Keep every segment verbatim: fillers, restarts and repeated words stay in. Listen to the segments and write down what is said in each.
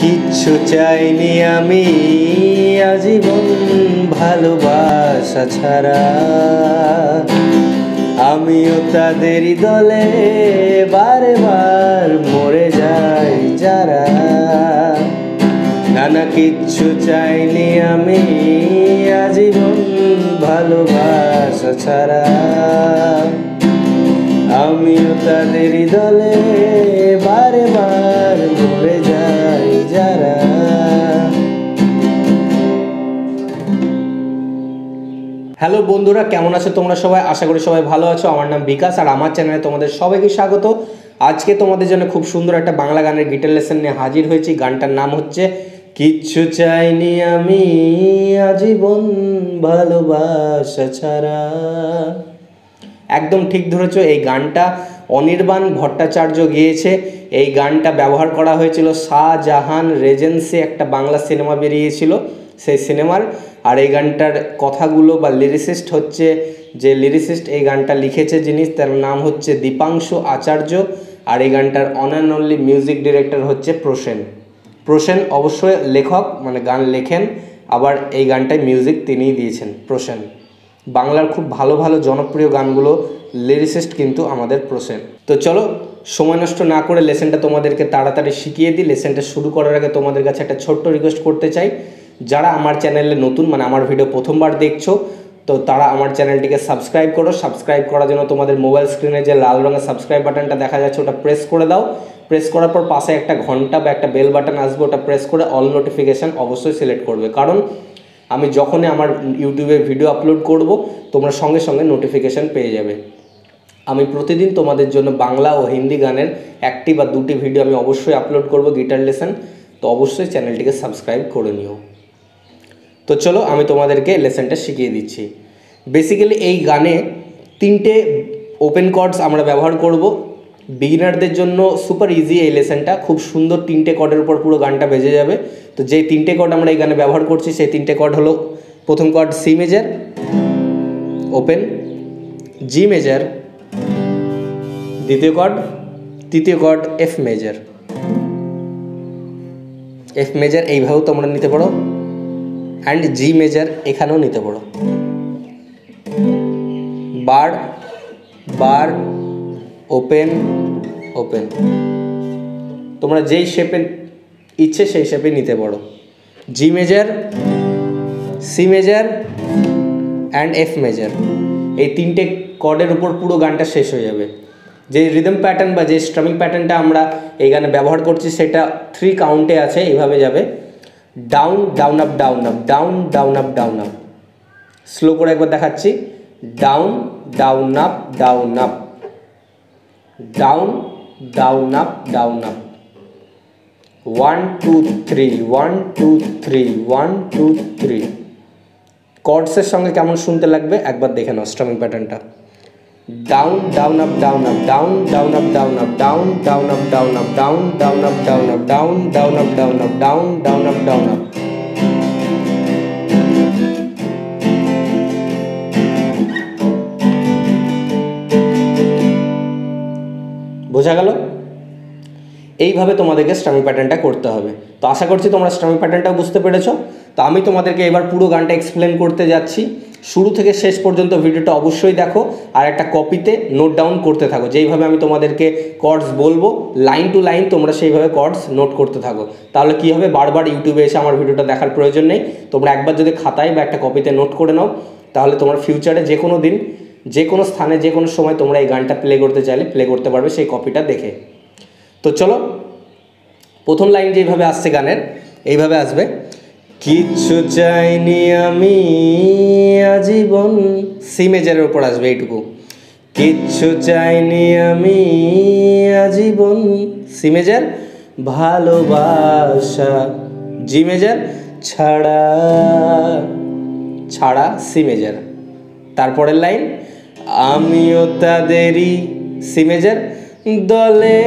किच्छु चाइनी आमी आजीवन भालोबासा छाड़ा आमियो तादेरी दले बारे बार मरे जाई जारा नाना किच्छु चाइनी आमी आजीवन भालोबासा छाड़ा आमियो तादेरी दले बारे बार मरे जाई जारा। हेलो बंधुरा केमन आছো তোমরা সবাই, আশা করি সবাই ভালো আছো। আমার নাম বিকাশ আর আমার চ্যানেলে তোমাদের সবাইকে স্বাগত। আজকে তোমাদের জন্য খুব সুন্দর একটা বাংলা গানের গিটার লেসন নিয়ে হাজির হয়েছি। গানটার নাম হচ্ছে কিচ্ছু চাইনি আমি আজীবন ভালোবাসা ছাড়া। একদম ঠিক ধরেছো, এই গানটা অনির্বাণ ভট্টাচার্য গেয়েছে। এই গানটা ব্যবহার করা হয়েছিল শাহ জাহান রেজেন্সি একটা বাংলা সিনেমা বেরিয়েছিল সেই সিনেমার। আর এই গানটার কথাগুলো বা লিরিসিস্ট হচ্ছে যে লিরিসিস্ট এই গানটা লিখেছে যিনি তার নাম হচ্ছে দীপাংশু আচার্য। আর এই গানটার on and only music director হচ্ছে প্রসেন। প্রসেন অবশ্যই লেখক, মানে গান লেখেন, আবার এই গানটায় মিউজিক তিনিই দিয়েছেন প্রসেন। বাংলার খুব ভালো ভালো জনপ্রিয় গানগুলো লিরিসিস্ট কিন্তু আমাদের প্রসেন। তো চলো সময় নষ্ট না করে লেসেনটা তোমাদেরকে তাড়াতাড়ি শিখিয়ে দিই। লেসেনটা শুরু করার আগে তোমাদের কাছে একটা ছোট্ট রিকোয়েস্ট করতে চাই, যারা আমার চ্যানেলে নতুন মানে আমার ভিডিও প্রথমবার দেখছো তো তারা আমার চ্যানেলটিকে সাবস্ক্রাইব করো। সাবস্ক্রাইব করার জন্য তোমাদের মোবাইল স্ক্রিনে যে লাল রঙের সাবস্ক্রাইব বাটনটা দেখা যাচ্ছে ওটা প্রেস করে দাও। প্রেস করার পর পাশে একটা ঘন্টা বা একটা বেল বাটন আসবে, ওটা প্রেস করে অল নোটিফিকেশান অবশ্যই সিলেক্ট করবে, কারণ আমি যখনই আমার ইউটিউবে ভিডিও আপলোড করব তোমরা সঙ্গে সঙ্গে নোটিফিকেশান পেয়ে যাবে। আমি প্রতিদিন তোমাদের জন্য বাংলা ও হিন্দি গানের একটি বা দুটি ভিডিও আমি অবশ্যই আপলোড করব গিটার লেসন, তো অবশ্যই চ্যানেলটিকে সাবস্ক্রাইব করে নিও। তো চলো আমি তোমাদেরকে লেসেনটা শিখিয়ে দিচ্ছি। বেসিক্যালি এই গানে তিনটে ওপেন কর্ডস আমরা ব্যবহার করব। বিগিনারদের জন্য সুপার ইজি এই লেসেনটা, খুব সুন্দর তিনটে কর্ডের উপর পুরো গানটা বেজে যাবে। তো যে তিনটে কর্ড আমরা এই গানে ব্যবহার করছি সেই তিনটে কর্ড হলো প্রথম chord C major open, G major দ্বিতীয় কর্ড, তৃতীয় chord F major. F major এইভাবেও তোমরা নিতে পারো অ্যান্ড জি মেজার এখানেও নিতে পারো। বার বার ওপেন ওপেন তোমরা যেই শেপে ইচ্ছে সেই শেপে নিতে পারো। G major, C major and F major এই তিনটে কর্ডের উপর পুরো গানটা শেষ হয়ে যাবে। যে রিদম প্যাটার্ন বা যে স্ট্রামিং প্যাটার্নটা আমরা এই গানে ব্যবহার করছি সেটা থ্রি কাউন্টে আছে, এইভাবে যাবে down down up down up down down up down up. Slow করে একবার দেখাচ্ছি, down down up down up down down up down up one two three one two three one two three. কর্ডসের সঙ্গে কেমন শুনতে লাগবে একবার দেখে নাও স্ট্রামিং প্যাটার্নটা। Down down up down up down down up down up down down up down up down down up down up down down up down up down down up down up. বোঝা গেল? এইভাবে তোমাদেরকে strumming প্যাটার্নটা করতে হবে। তো আশা করছি তোমরা স্ট্রামিং প্যাটার্নটা বুঝতে পেরেছো। তো আমি তোমাদেরকে এবার পুরো গানটা এক্সপ্লেন করতে যাচ্ছি, শুরু থেকে শেষ পর্যন্ত ভিডিওটা অবশ্যই দেখো আর একটা কপিতে নোট ডাউন করতে থাকো। যেইভাবে আমি তোমাদেরকে কর্ডস বলবো লাইন টু লাইন তোমরা সেইভাবে কর্ডস নোট করতে থাকো, তাহলে কি হবে বারবার ইউটিউবে এসে আমার ভিডিওটা দেখার প্রয়োজন নেই। তোমরা একবার যদি খাতায় বা একটা কপিতে নোট করে নাও তাহলে তোমরা ফিউচারে যে কোনো দিন যে কোনো স্থানে যে কোনো সময় তোমরা এই গানটা প্লে করতে চাইলে প্লে করতে পারবে সেই কপিটা দেখে। তো চলো প্রথম লাইন যেইভাবে আসছে গানের এইভাবে আসবে, কিচ্ছু চাইনি আমি আজীবন। সি মেজারের উপর আসবে এইটুকু, কিচ্ছু চাইনি আমি আজীবন। সি মেজার ভালোবাসা, জি মেজার ছাড়া ছাড়া সি মেজার। তারপরের লাইন আমিও তাদেরই সি মেজার দলে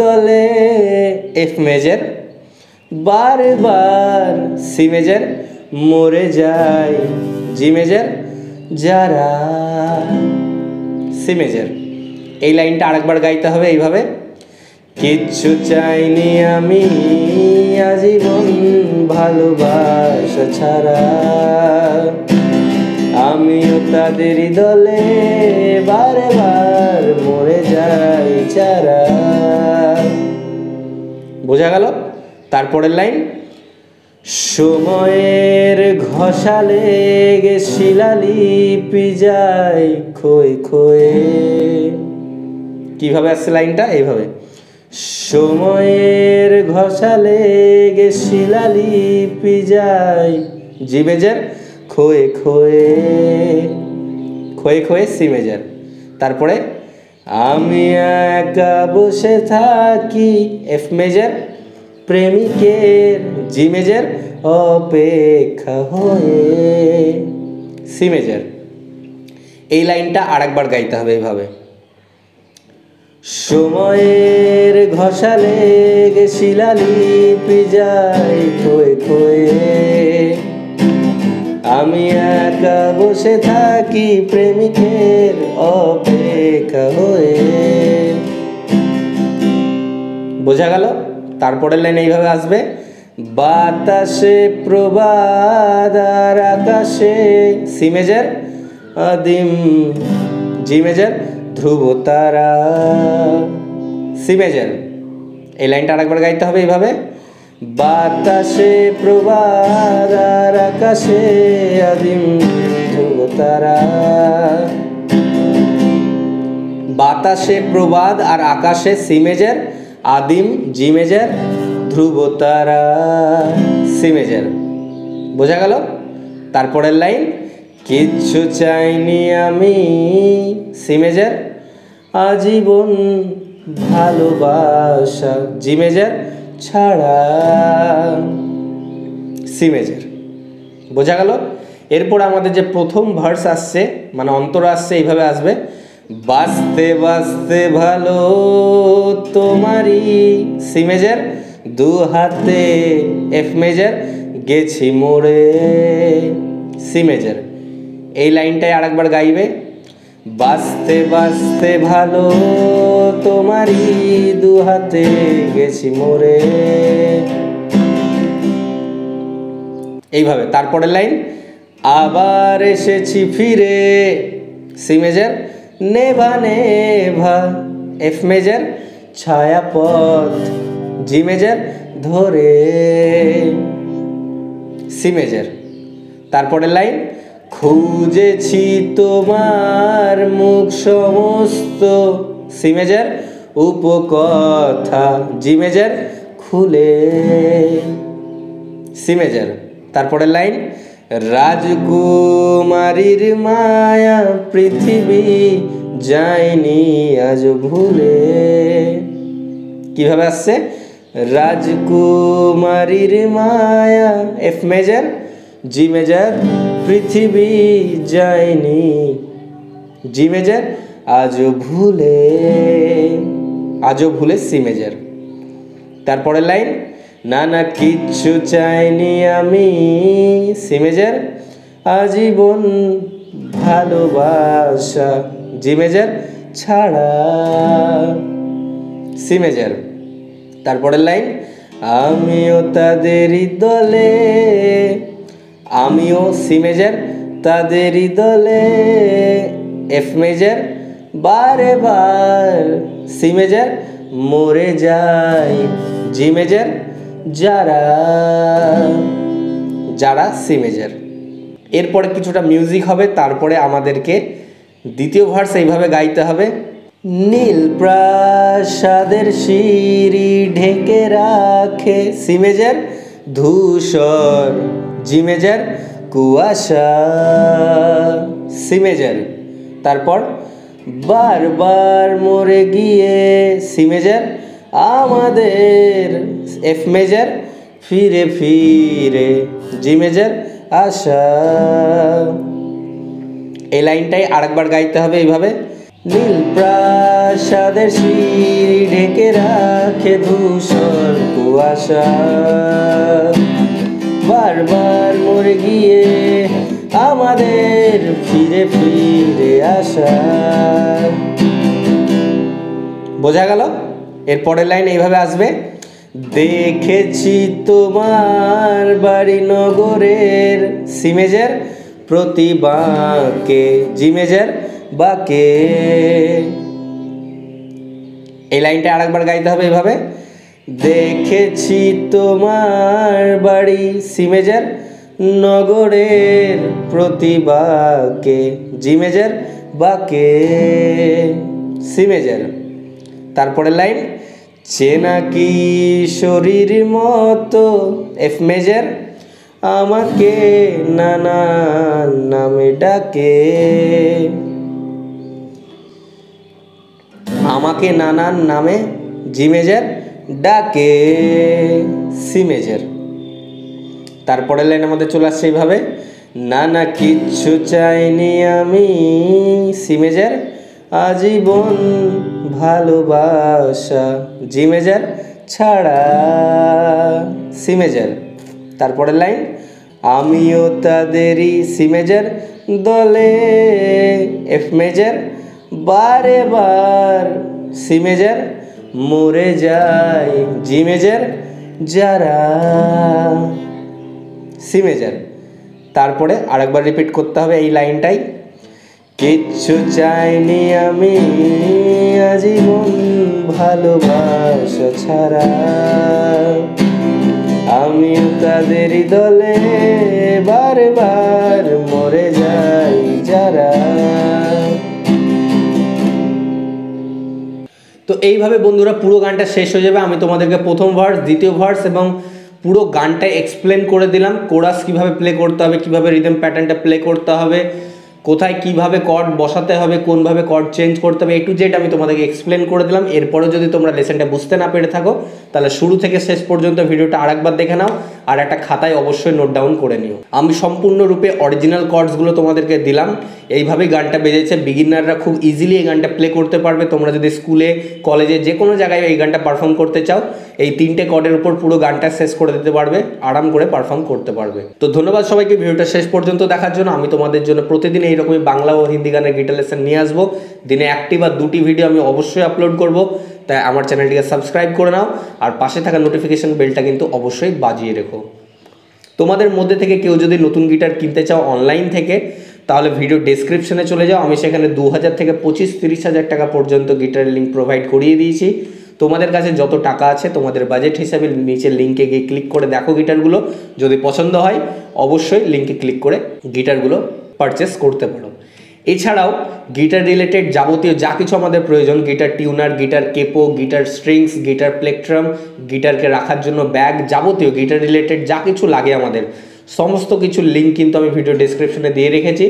দলে এফ মেজার बार बार सी मेजर मोरे जाए जी मेजर जरा सी मेजर। এই লাইনটা আরেকবার গাইতে হবে এইভাবে, কিচ্ছু চাইনি আমি আজীবন ভালোবাসা ছাড়া, আমিও তাদের দলে বারে বার মরে যাই ছাড়া। বোঝা গেল? তারপরের লাইন, সময়ের ঘষা লেগে শিলালিপি যায় ক্ষয়ে ক্ষয়ে। কিভাবে আসছে লাইনটা? এইভাবে, সময়ের ঘষা লেগে শিলালিপি যায় জি মেজার ক্ষয়ে ক্ষয়ে, ক্ষয়ে ক্ষয়ে সি মেজার। তারপরে আমি একা বসে থাকি এফ মেজার প্রেমিকের জি মেজার অপেক্ষা হয়ে সি মেজার। এই লাইনটা আরেকবার গাইতে হবে এইভাবে, সময়ের ঘষা লেগে শিলালিপি যায় ক্ষয়ে ক্ষয়ে, আমি একা বসে থাকি প্রেমিকের অপেক্ষা হয়ে। বোঝা গেল? তারপরের লাইন এইভাবে আসবে, বাতাসে প্রবাদ আর আকাশে সি মেজার আদিম জি মেজার ধ্রুব তারা সি মেজার। এই লাইনটা আরেকবার গাইতে হবে এইভাবে, বাতাসে প্রবাদ আর আকাশে আদিম ধ্রুব তারা, বাতাসে প্রবাদ আর আকাশে সি মেজার আদিম জি মেজার ধ্রুব তারা সি মেজার। বোঝা গেল? তারপরের লাইন, কিচ্ছু চাইনি আমি সি মেজার আজীবন ভালোবাসা জি মেজার ছাড়া সি মেজার। বোঝা গেল? এরপর আমাদের যে প্রথম ভার্স আসছে মানে অন্তরা আসছে এইভাবে আসবে, বাঁচতে বাঁচতে ভালো তোমারই সি মেজার দু হাতে এফ মেজার গেছি মোরে সি মেজার। এই লাইনটাই আরেকবার গাইবে, বাঁচতে বাঁচতে ভালো তোমারই দু হাতে গেছি মোরে, এইভাবে। তারপরের লাইন, আবার এসেছি ফিরে সি মেজার নেভা নেভা এফ মেজার ছায়াপথ জি মেজার ধরে সি মেজার। তারপরের লাইন, খুঁজেছি তোমার মুখ সমস্ত সি মেজার উপকথা জি মেজার খুলে সি মেজার। তারপরের লাইন, রাজকুমারীর মায়া পৃথিবী যায়নি আজ ভুলে। কিভাবে আসছে? রাজকুমারীর মায়া এফ মেজার জি মেজার পৃথিবী যায়নি জি মেজার আজও ভুলে, আজও ভুলে সি মেজার। তারপরের লাইন, না না কিচ্ছু চাইনি আমি সি মেজার আজীবন ভালোবাসা জি মেজার ছাড়া সি মেজার। তারপরের লাইন, আমিও তাদেরই দলে, আমিও সি মেজার তাদেরই দলে এফ মেজার বারে বার সি মেজার মরে যাই জি মেজার যারা যারা সি মেজার। এরপরে কিছুটা মিউজিক হবে, তারপরে আমাদেরকে দ্বিতীয় ভার্স এইভাবে গাইতে হবে, নীল প্রাসাদের সিঁড়ি ঢেকে রাখে সি মেজার ধূসর জি মেজার কুয়াশা সি মেজার। তারপর বারবার মরে গিয়ে সি মেজার আমাদের এফ মেজার ফিরে ফিরে জি মেজার আশা। এই লাইনটাই আরেকবার গাইতে হবে এইভাবে, নীল প্রাসাদের সিঁড়ি ঢেকে রাখে ধূসর কুয়াশা, বারবার মরে গিয়ে আমাদের ফিরে ফিরে আসা। বোঝা গেল? এরপরের লাইন এইভাবে আসবে, দেখেছি তোমার বাড়ি নগরের, সি মেজর প্রতিবাকে, জি মেজর বাকে। এই লাইনটা আরেকবার গাইতে হবে এইভাবে, দেখেছি তোমার বাড়ি সি মেজর নগরের প্রতিবাকে, জি মেজর বাকে, সি মেজর। তারপরের লাইন চেনা কি শরীর মতো, এফ মেজর আমাকে নানা নামে ডাকে, আমাকে নানান নামে জি মেজর ডাকে, সি মেজর। তারপরের লাইন আমাদের চলে আসছে এইভাবে, নানা কিচ্ছু চাইনি আমি, সি মেজর আজীবন ভালোবাসা, জি মেজর ছাড়া, সি মেজর। তারপরের লাইন আমিও তাদেরই, সি মেজর দলে, এফ মেজর বারে বার, সি মেজর মরে যায়, জি মেজর যারা, সি মেজর। তারপরে আরেকবার রিপিট করতে হবে এই লাইনটাই, কিচ্ছু চাইনি আমি আজীবন ভালোবাসা ছাড়া, আমিও তাদের দলে বারবার মরে যাই যারা। তো এইভাবে বন্ধুরা পুরো গানটা শেষ হয়ে যাবে। আমি তোমাদেরকে প্রথম ভার্স, দ্বিতীয় ভার্স এবং পুরো গানটা এক্সপ্লেন করে দিলাম, কোরাস কিভাবে প্লে করতে হবে, কিভাবে রিদম প্যাটার্নটা প্লে করতে হবে, কোথায় কিভাবে কর্ড বসাতে হবে, কোনভাবে কর্ড চেঞ্জ করতে হবে, এ টু জেড আমি তোমাদেরকে এক্সপ্লেন করে দিলাম। এরপরেও যদি তোমরা লেসনটা বুঝতে না পেরে থাকো তাহলে শুরু থেকে শেষ পর্যন্ত ভিডিওটা আরেকবার দেখে নাও, আর একটা খাতায় অবশ্যই নোট ডাউন করে নিও। আমি সম্পূর্ণরূপে অরিজিনাল কর্ডসগুলো তোমাদেরকে দিলাম, এইভাবেই গানটা বেজেছে। বিগিনাররা খুব ইজিলি এই গানটা প্লে করতে পারবে। তোমরা যদি স্কুলে, কলেজে, যে কোনো জায়গায় এই গানটা পারফর্ম করতে চাও, এই তিনটে কর্ডের উপর পুরো গানটা শেষ করে দিতে পারবে, আরাম করে পারফর্ম করতে পারবে। তো ধন্যবাদ সবাইকে ভিডিওটা শেষ পর্যন্ত দেখার জন্য। আমি তোমাদের জন্য প্রতিদিন এইরকমই বাংলা ও হিন্দি গানের গিটার লেসন নিয়ে আসবো। দিনে একটি বা দুটি ভিডিও আমি অবশ্যই আপলোড করব, তাই আমার চ্যানেলটিকে সাবস্ক্রাইব করে নাও, আর পাশে থাকা নোটিফিকেশন বেলটা কিন্তু অবশ্যই বাজিয়ে রেখো। তোমাদের মধ্যে থেকে কেউ যদি নতুন গিটার কিনতে চাও অনলাইন থেকে, তাহলে ভিডিও ডেসক্রিপশনে চলে যাও। আমি সেখানে দু হাজার থেকে পঁচিশ তিরিশ হাজার টাকা পর্যন্ত গিটারের লিঙ্ক প্রোভাইড করিয়ে দিয়েছি। তোমাদের কাছে যত টাকা আছে তোমাদের বাজেট হিসাবে নিচের লিঙ্কে গিয়ে ক্লিক করে দেখো গিটারগুলো, যদি পছন্দ হয় অবশ্যই লিঙ্কে ক্লিক করে গিটারগুলো পারচেস করতে পারো। এছাড়াও গিটার রিলেটেড যাবতীয় যা কিছু আমাদের প্রয়োজন, guitar tuner, guitar capo, guitar strings, guitar plectrum, গিটারকে রাখার জন্য ব্যাগ, যাবতীয় গিটার রিলেটেড যা কিছু লাগে আমাদের সমস্ত কিছুর লিঙ্ক কিন্তু আমি ভিডিও ডেসক্রিপশনে দিয়ে রেখেছি।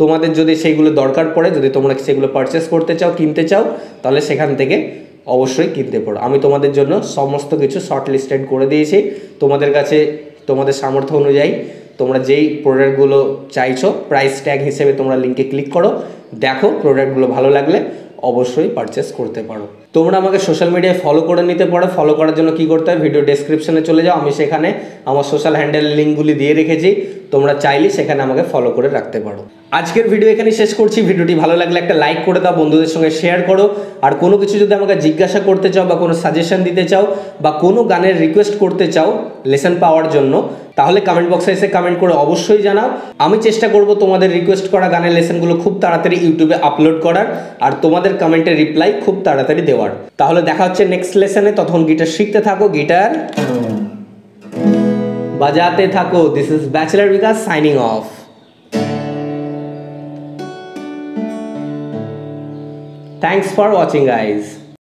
তোমাদের যদি সেইগুলো দরকার পড়ে, যদি তোমরা সেগুলো পারচেস করতে চাও, কিনতে চাও, তাহলে সেখান থেকে অবশ্যই কিনতে পারো। আমি তোমাদের জন্য সমস্ত কিছু শর্ট লিস্টেড করে দিয়েছি। তোমাদের কাছে তোমাদের সামর্থ্য অনুযায়ী তোমরা যেই প্রোডাক্টগুলো চাইছো প্রাইস ট্যাগ হিসেবে তোমরা লিঙ্কে ক্লিক করো, দেখো প্রোডাক্টগুলো ভালো লাগলে অবশ্যই পারচেস করতে পারো। তোমরা আমাকে সোশ্যাল মিডিয়ায় ফলো করে নিতে পারো। ফলো করার জন্য কী করতে হয়, ভিডিও ডেসক্রিপশনে চলে যাও, আমি সেখানে আমার সোশ্যাল হ্যান্ডেলের লিঙ্কগুলি দিয়ে রেখেছি, তোমরা চাইলে সেখানে আমাকে ফলো করে রাখতে পারো। আজকের ভিডিও এখানে শেষ করছি। ভিডিওটি ভালো লাগলে একটা লাইক করে দাও, বন্ধুদের সঙ্গে শেয়ার করো। আর কোনো কিছু যদি আমাকে জিজ্ঞাসা করতে চাও বা কোনো সাজেশন দিতে চাও বা কোনো গানের রিকোয়েস্ট করতে চাও লেসন পাওয়ার জন্য, তাহলে কমেন্ট বক্সে এসে কমেন্ট করে অবশ্যই জানাও। আমি চেষ্টা করব তোমাদের রিকোয়েস্ট করা গানের লেসনগুলো খুব তাড়াতাড়ি ইউটিউবে আপলোড করার, আর তোমাদের কমেন্টের রিপ্লাই খুব তাড়াতাড়ি দেওয়ার। তাহলে দেখা হচ্ছে নেক্সট লেসনে। তখন গিটার শিখতে থাকো, গিটার বাজাতে থাকো। This is bachelor Bikash signing off. Thanks for watching, guys.